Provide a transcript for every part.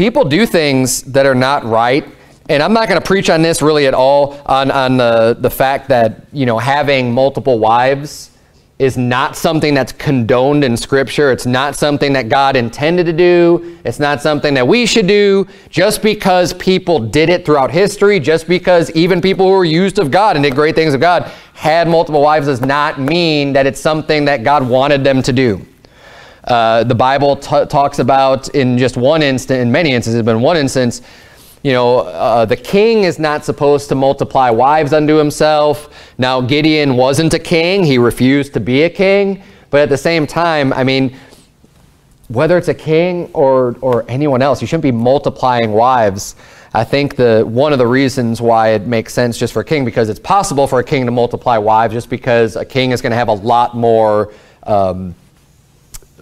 people do things that are not right. And I'm not going to preach on this really at all, on the fact that, you know, having multiple wives is not something that's condoned in Scripture. It's not something that God intended to do. It's not something that we should do. Just because people did it throughout history, just because even people who were used of God and did great things of God had multiple wives, does not mean that it's something that God wanted them to do. The Bible talks about, in just one instance, in many instances, but in one instance, you know, the king is not supposed to multiply wives unto himself. Now, Gideon wasn't a king. He refused to be a king. But at the same time, I mean, whether it's a king or anyone else, you shouldn't be multiplying wives. I think one of the reasons why it makes sense just for a king, because it's possible for a king to multiply wives, just because a king is going to have a lot more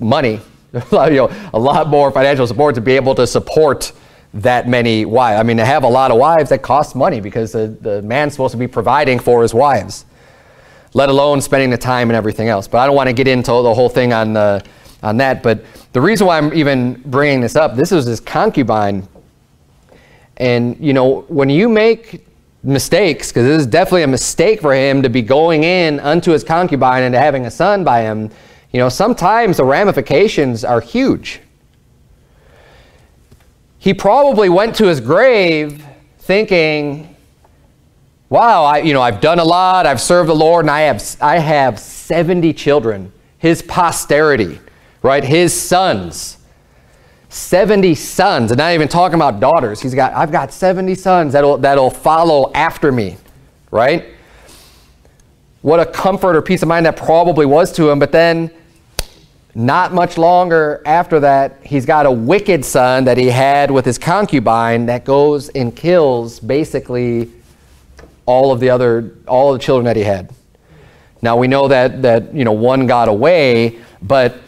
money, you know, a lot more financial support to be able to support that many wives. I mean, to have a lot of wives, that costs money, because the man's supposed to be providing for his wives, let alone spending the time and everything else. But I don't want to get into the whole thing on that. But the reason why I'm even bringing this up, this is this concubine. And, you know, when you make mistakes, because this is definitely a mistake for him to be going in unto his concubine and to having a son by him, you know, sometimes the ramifications are huge. He probably went to his grave thinking, wow, I've done a lot, I've served the Lord, and I have 70 children, his posterity, right? His sons, 70 sons, and not even talking about daughters. I've got 70 sons that'll follow after me, right? What a comfort or peace of mind that probably was to him. But then, not much longer after that, he's got a wicked son that he had with his concubine that goes and kills basically all the children that he had. Now, we know that you know, one got away, but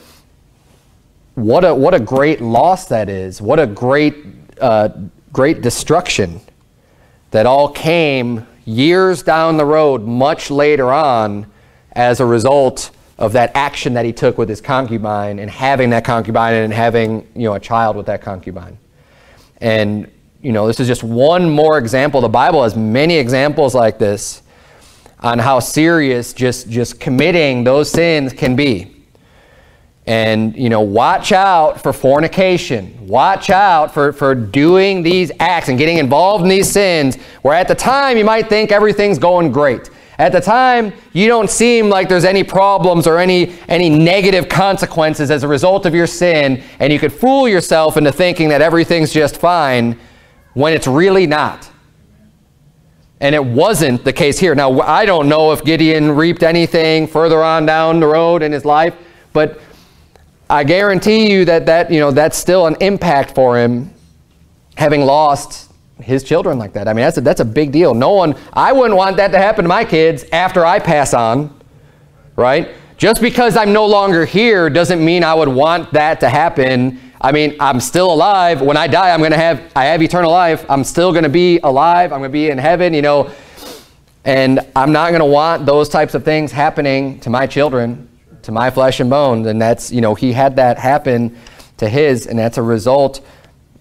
what a great loss that is. What a great destruction that all came years down the road, much later on, as a result of that action that he took with his concubine, and having that concubine and having, you know, a child with that concubine. And, you know, this is just one more example. The Bible has many examples like this on how serious just committing those sins can be. And, you know, watch out for fornication. Watch out for doing these acts and getting involved in these sins, where at the time you might think everything's going great. At the time, you don't seem like there's any problems or any negative consequences as a result of your sin, and you could fool yourself into thinking that everything's just fine when it's really not. And it wasn't the case here. Now, I don't know if Gideon reaped anything further on down the road in his life, but I guarantee you that you know, that's still an impact for him, having lost his children like that. I mean, that's a big deal. No one, I wouldn't want that to happen to my kids after I pass on, right? Just because I'm no longer here doesn't mean I would want that to happen. I mean, I'm still alive. When I die, I have eternal life. I'm still going to be alive. I'm going to be in heaven, you know, and I'm not going to want those types of things happening to my children, to my flesh and bones. And that's, you know, he had that happen to his, and that's a result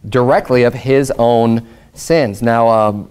directly of his own sins. Now,